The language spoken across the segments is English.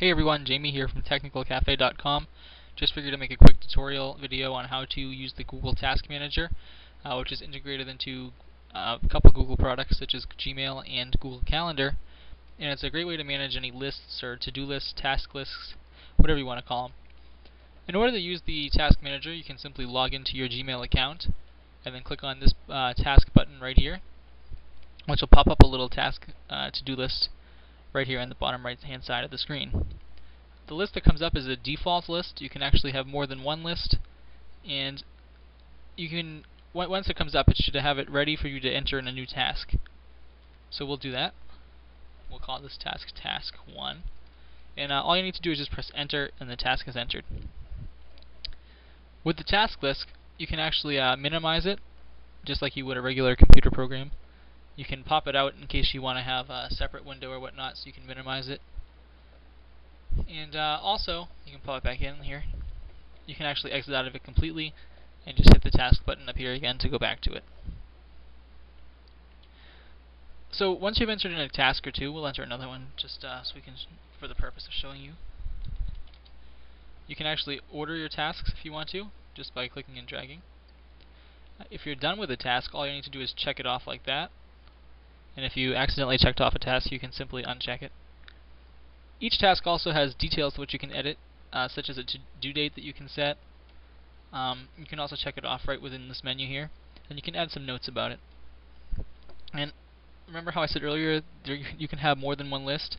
Hey everyone, Jamie here from technicalcafe.com. Just figured to make a quick tutorial video on how to use the Google Task Manager, which is integrated into a couple Google products such as Gmail and Google Calendar. And it's a great way to manage any lists or to-do lists, task lists, whatever you want to call them. In order to use the Task Manager, you can simply log into your Gmail account and then click on this task button right here, which will pop up a little task to-do list right here on the bottom right hand side of the screen. The list that comes up is a default list. You can actually have more than one list, and you can, once it comes up, it should have it ready for you to enter in a new task. So we'll do that. We'll call this task Task 1, and all you need to do is just press enter and the task is entered. With the task list, you can actually minimize it just like you would a regular computer program. You can pop it out in case you want to have a separate window or whatnot, so you can minimize it. And also, you can pop it back in here. You can actually exit out of it completely and just hit the task button up here again to go back to it. So once you've entered in a task or two, we'll enter another one just so we can, for the purpose of showing you. You can actually order your tasks if you want to, just by clicking and dragging. If you're done with a task, all you need to do is check it off like that. And if you accidentally checked off a task, you can simply uncheck it. Each task also has details which you can edit, such as a due date that you can set. You can also check it off right within this menu here, and you can add some notes about it. And remember how I said earlier, you can have more than one list.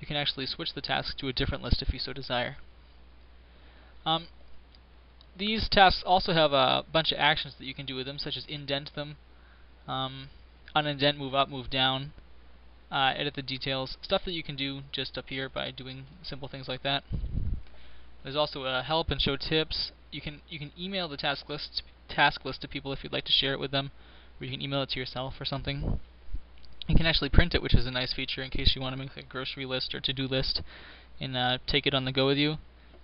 You can actually switch the task to a different list if you so desire. These tasks also have a bunch of actions that you can do with them, such as indent them, unindent, move up, move down, edit the details, stuff that you can do just up here by doing simple things like that. There's also a help and show tips. You can email the task list to people if you'd like to share it with them, or you can email it to yourself or something. You can actually print it, which is a nice feature in case you want to make a grocery list or to-do list and take it on the go with you.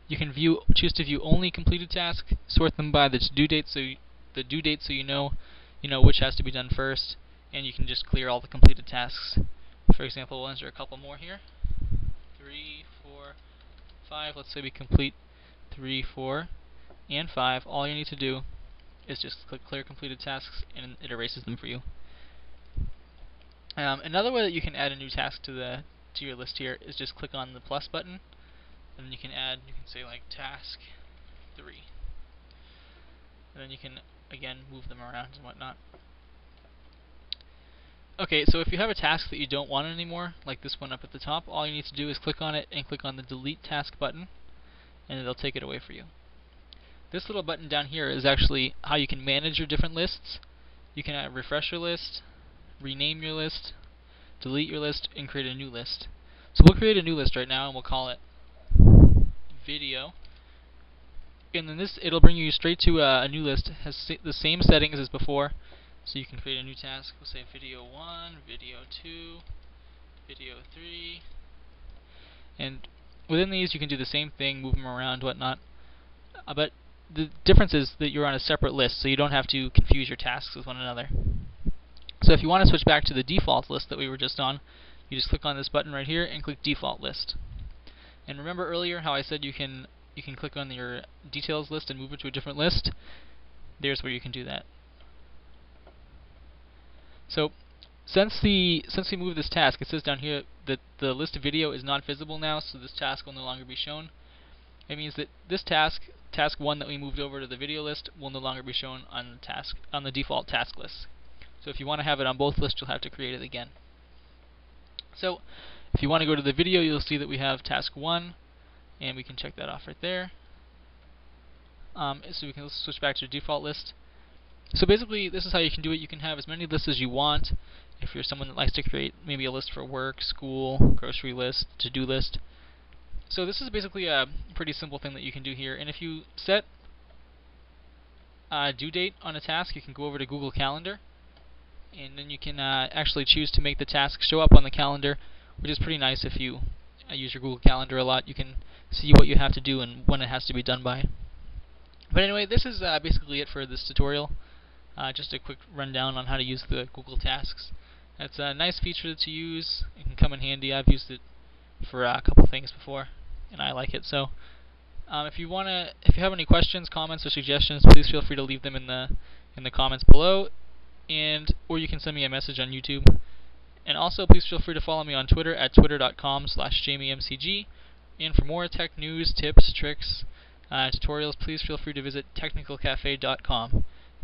You can choose to view only completed tasks, sort them by the due date, so you know which has to be done first. And you can just clear all the completed tasks. For example, we'll enter a couple more here. 3, 4, 5. Let's say we complete 3, 4, and 5. All you need to do is just click clear completed tasks, and it erases them for you. Another way that you can add a new task to your list here is just click on the plus button, and then you can add. You can say like task 3, and then you can again move them around and whatnot. Okay, so if you have a task that you don't want anymore, like this one up at the top, all you need to do is click on it and click on the delete task button, and it'll take it away for you. This little button down here is actually how you can manage your different lists. You can refresh your list, rename your list, delete your list, and create a new list. So we'll create a new list right now, and we'll call it video. And then it'll bring you straight to a new list. It has the same settings as before. So you can create a new task. We'll say video 1, video 2, video 3. And within these you can do the same thing, move them around, whatnot. But the difference is that you're on a separate list, so you don't have to confuse your tasks with one another. So if you want to switch back to the default list that we were just on, you just click on this button right here and click default list. And remember earlier how I said you can click on your details list and move it to a different list? There's where you can do that. So since we moved this task, it says down here that the list of video is not visible now, so this task will no longer be shown. It means that this task 1 that we moved over to the video list will no longer be shown on the default task list. So if you want to have it on both lists, you'll have to create it again. So if you want to go to the video, you'll see that we have task 1, and we can check that off right there. So we can switch back to the default list. So basically, this is how you can do it. You can have as many lists as you want. If you're someone that likes to create maybe a list for work, school, grocery list, to-do list. So this is basically a pretty simple thing that you can do here. And if you set a due date on a task, you can go over to Google Calendar, and then you can actually choose to make the task show up on the calendar, which is pretty nice if you use your Google Calendar a lot. You can see what you have to do and when it has to be done by. But anyway, this is basically it for this tutorial. Just a quick rundown on how to use the Google Tasks. That's a nice feature to use. It can come in handy. I've used it for a couple things before. and I like it. So if you have any questions, comments, or suggestions, please feel free to leave them in the comments below, or you can send me a message on YouTube. And also, please feel free to follow me on Twitter at twitter.com/jamiemcg. And for more tech news, tips, tricks, tutorials, please feel free to visit technicalcafe.com.